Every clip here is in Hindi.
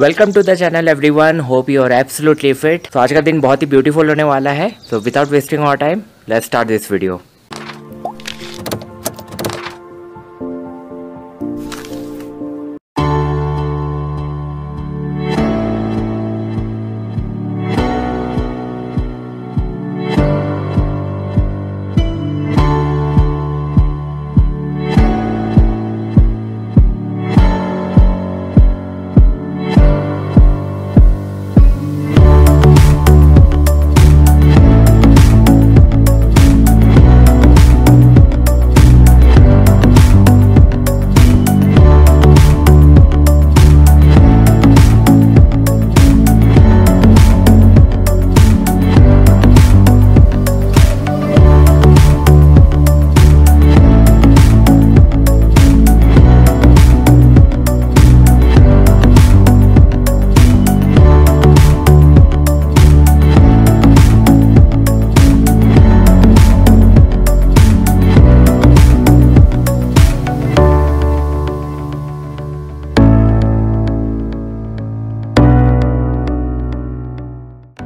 Welcome to the channel everyone, hope you are absolutely fit. तो आज का दिन बहुत ही ब्यूटीफुल होने वाला है, so without wasting our time let's start this video.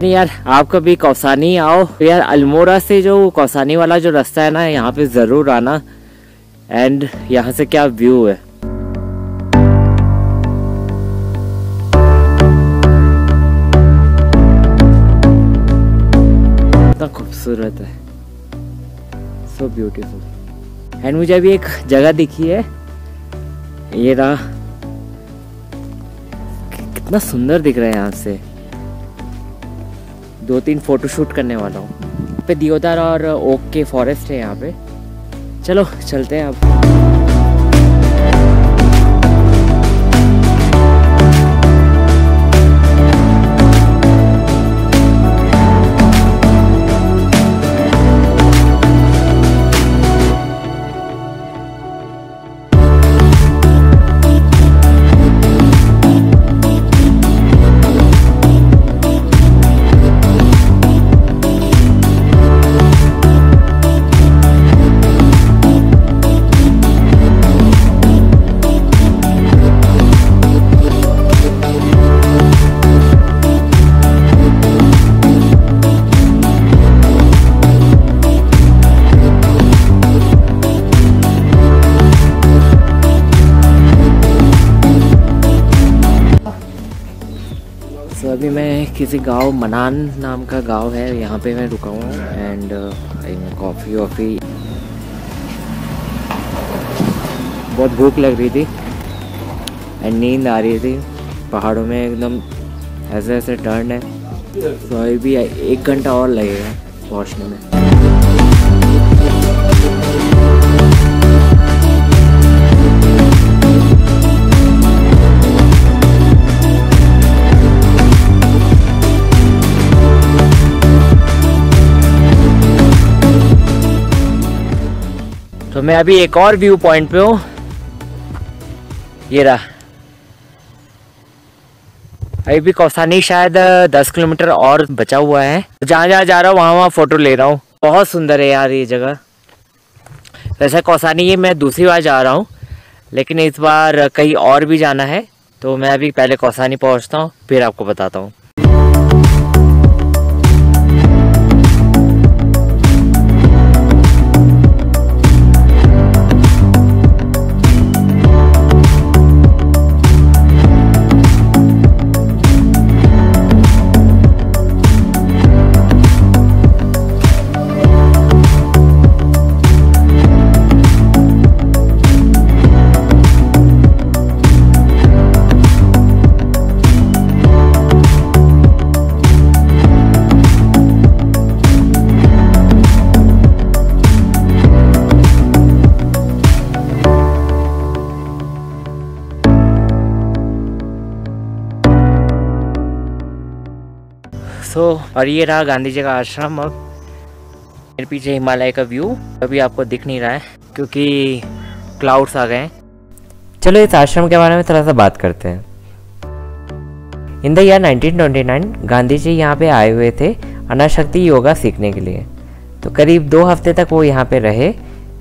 यार आपका भी कौसानी आओ यार, अल्मोड़ा से जो कौसानी वाला जो रास्ता है ना, यहाँ पे जरूर आना। एंड यहाँ से क्या व्यू है, इतना खूबसूरत है, सो ब्यूटीफुल। एंड मुझे अभी एक जगह दिखी है, ये रहा, कितना सुंदर दिख रहा है। यहाँ से दो तीन फोटो शूट करने वाला हूँ पे। दियोदार और ओक के फॉरेस्ट है यहाँ पे। चलो चलते हैं अभी मैं किसी गांव, मनान नाम का गांव है, यहाँ पे मैं रुका हूँ। एंड कॉफ़ी वॉफ़ी, बहुत भूख लग रही थी एंड नींद आ रही थी। पहाड़ों में एकदम ऐसे ऐसे टर्न है, तो अभी भी 1 घंटा और लगेगा पहुँचने में। तो मैं अभी एक और व्यू पॉइंट पे हूँ, ये रहा। अभी भी कौसानी शायद 10 किलोमीटर और बचा हुआ है। जहाँ जहाँ जा रहा हूँ वहाँ वहाँ फ़ोटो ले रहा हूँ। बहुत सुंदर है यार ये जगह। वैसे कौसानी ये मैं दूसरी बार जा रहा हूँ, लेकिन इस बार कहीं और भी जाना है। तो मैं अभी पहले कौसानी पहुँचता हूँ, फिर आपको बताता हूँ। और ये रहा गांधी जी का आश्रम। अब मेरे पीछे हिमालय का व्यू अभी आपको दिख नहीं रहा है क्योंकि क्लाउड्स आ गए हैं। चलो इस आश्रम के बारे में थोड़ा सा बात करते हैं। In the year 1929 Gandhi ji यहाँ पे आए हुए थे अनाशक्ति योगा सीखने के लिए। तो करीब 2 हफ्ते तक वो यहाँ पे रहे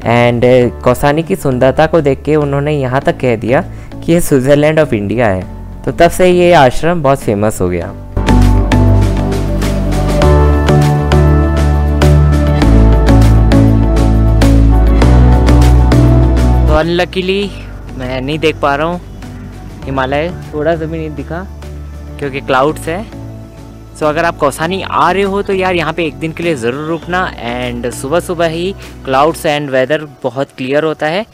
एंड कौसानी की सुंदरता को देख के उन्होंने यहाँ तक कह दिया कि ये स्विट्ज़रलैंड ऑफ इंडिया है। तो तब से ये आश्रम बहुत फेमस हो गया। तो अनलकीली मैं नहीं देख पा रहा हूँ हिमालय, थोड़ा सा भी नहीं दिखा क्योंकि क्लाउड्स है। सो अगर आप कौसानी आ रहे हो तो यार यहाँ पे एक दिन के लिए ज़रूर रुकना। एंड सुबह सुबह ही क्लाउड्स एंड वेदर बहुत क्लियर होता है।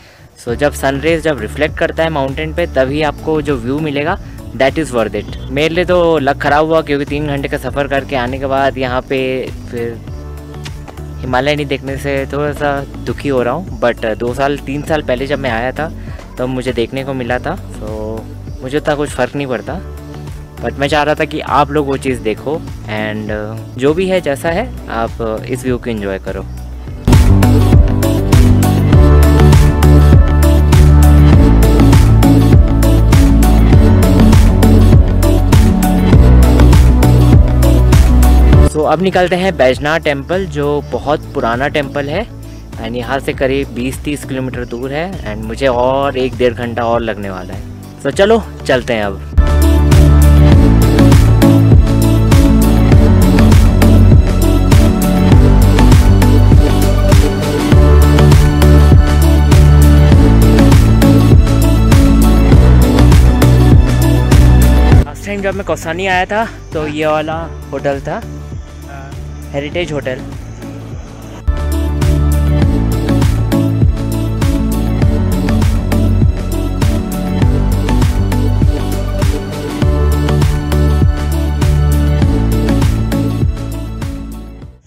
सो जब सनरेज जब रिफ्लेक्ट करता है माउंटेन पे तभी आपको जो व्यू मिलेगा दैट इज़ वर्थ इट। मेरे लिए तो लक खराब हुआ क्योंकि 3 घंटे का सफ़र करके आने के बाद यहाँ पे फिर हिमालय नहीं देखने से थोड़ा सा दुखी हो रहा हूँ। बट 2-3 साल पहले जब मैं आया था तब तो मुझे देखने को मिला था। सो मुझे उतना कुछ फ़र्क नहीं पड़ता, बट मैं चाह रहा था कि आप लोग वो चीज़ देखो एंड जो भी है जैसा है आप इस व्यू को एंजॉय करो। सो अब निकलते हैं बैजनाथ टेम्पल जो बहुत पुराना टेम्पल है एंड यहाँ से करीब 20-30 किलोमीटर दूर है एंड मुझे और 1-1.5 घंटा और लगने वाला है। सो चलो चलते हैं अब। जब मैं कौसानी आया था तो ये वाला होटल था, हेरिटेज होटल।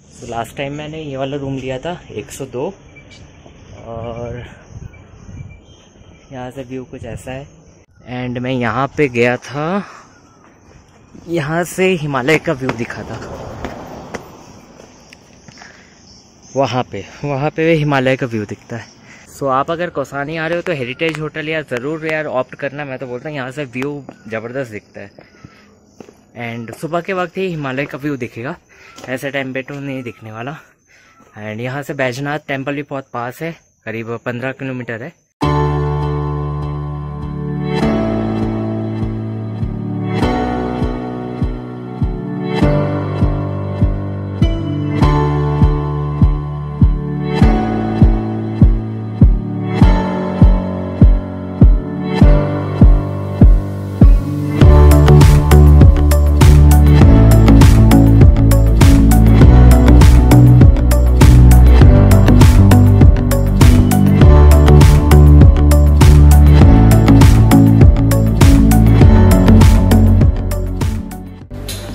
तो लास्ट टाइम मैंने ये वाला रूम लिया था 102 और यहाँ से व्यू कुछ ऐसा है। एंड मैं यहाँ पे गया था, यहाँ से हिमालय का व्यू दिखा था, वहाँ पे हिमालय का व्यू दिखता है। सो आप अगर कौसानी आ रहे हो तो हेरिटेज होटल यार ज़रूर यार ऑप्ट करना। मैं तो बोलता हूँ यहाँ से व्यू ज़बरदस्त दिखता है एंड सुबह के वक्त ही हिमालय का व्यू दिखेगा, ऐसे टाइम पे तो नहीं दिखने वाला। एंड यहाँ से बैजनाथ टेम्पल भी बहुत पास है, करीब 15 किलोमीटर है।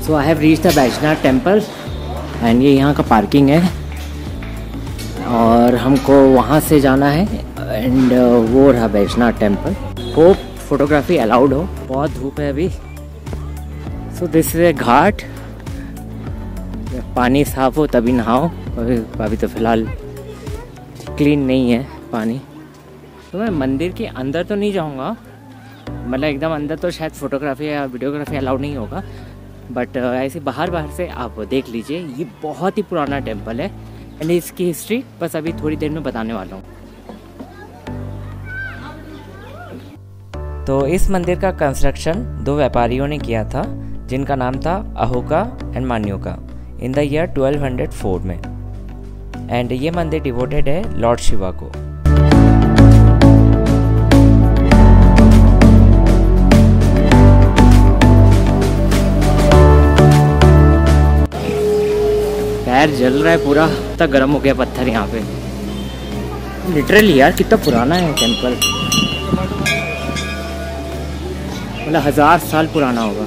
So I have reached the Baijnath temple and ये यहाँ का पार्किंग है और हमको वहाँ से जाना है एंड वो रहा Baijnath temple. Hope photography allowed हो, बहुत धूप है अभी। सो दिस इज ए घाट, पानी साफ हो तभी नहाओ, अभी तो फिलहाल क्लीन नहीं है पानी। तो मैं मंदिर के अंदर तो नहीं जाऊँगा, मतलब एकदम अंदर तो शायद फोटोग्राफी या वीडियोग्राफी अलाउड नहीं होगा, बट ऐसे बाहर से आप देख लीजिए। ये बहुत ही पुराना टेम्पल है एंड इसकी हिस्ट्री बस अभी थोड़ी देर में बताने वाला हूँ। तो इस मंदिर का कंस्ट्रक्शन 2 व्यापारियों ने किया था जिनका नाम था अहोका एंड मान्योका इन द ईयर 1204 में। एंड ये मंदिर डिवोटेड है लॉर्ड शिवा को। पैर जल रहा है पूरा, इतना गर्म हो गया पत्थर यहाँ पे लिटरली। यार कितना पुराना है टेम्पल, मतलब 1000 साल पुराना होगा।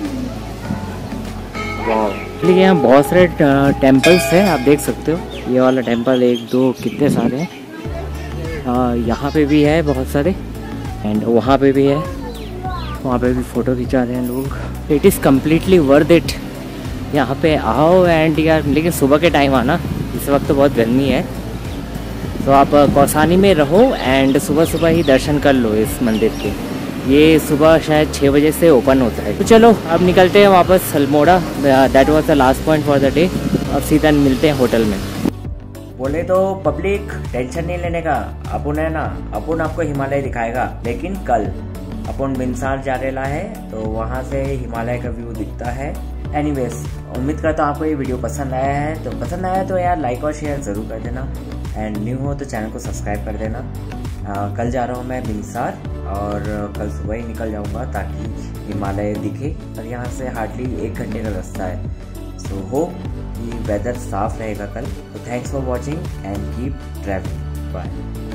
वाह, यहाँ बहुत सारे टेम्पल्स हैं आप देख सकते हो। ये वाला टेम्पल 1-2 कितने सारे हैं, यहाँ पे भी है बहुत सारे एंड वहाँ पे भी है, वहाँ पे भी फ़ोटो खिंचा रहे हैं लोग। It is completely worth it, यहाँ पे आओ एंड यार। लेकिन सुबह के टाइम आना, इस वक्त तो बहुत गर्मी है। तो आप कौसानी में रहो एंड सुबह सुबह ही दर्शन कर लो इस मंदिर के। ये सुबह शायद 6 बजे से ओपन होता है। तो चलो अब निकलते हैं वापस सलमोड़ा, that was the last point for the day. अब सीधा मिलते हैं होटल में। बोले तो पब्लिक टेंशन नहीं लेने का, अपुन है ना, अपुन आपको हिमालय दिखाएगा लेकिन कल। अपन बिनसार जा रहा है तो वहाँ से हिमालय का व्यू दिखता है। एनीवेज, उम्मीद करता हूँ आपको ये वीडियो पसंद आया है। तो पसंद आया तो यार लाइक और शेयर ज़रूर कर देना, एंड न्यू हो तो चैनल को सब्सक्राइब कर देना। कल जा रहा हूँ मैं बिनसार और कल सुबह ही निकल जाऊँगा ताकि हिमालय दिखे, और यहाँ से हार्डली 1 घंटे का रास्ता है। सो होप कि वेदर साफ रहेगा कल। तो thanks for watching and keep travelling. Bye.